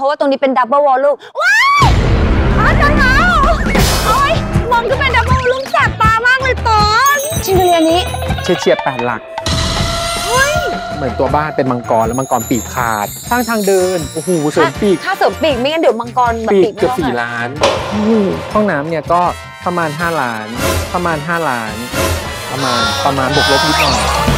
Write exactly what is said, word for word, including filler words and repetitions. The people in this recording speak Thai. ราะว่าตรงนี้เป็นดับเบิลวอลลุ่มว้าวอาจารย์หนาวโอ๊ยมองก็เป็นดับเบิลวอลลุ่มแสบตามากเลยตอนชิมเรียนี้เฉียดเฉียดแปดหลักเหมือนตัวบ้านเป็นมังกรแล้วมังกรปีกขาดทางทางเดินโอ้โหเสริมปีกค่าเสริมปีกไม่งั้นเดี๋ยวมังกรปีกเกือบสี่ล้านห้องน้ำเนี่ยก็ประมาณห้าล้านประมาณห้าล้านประมาณประมาณบวกลบนิดหน่อย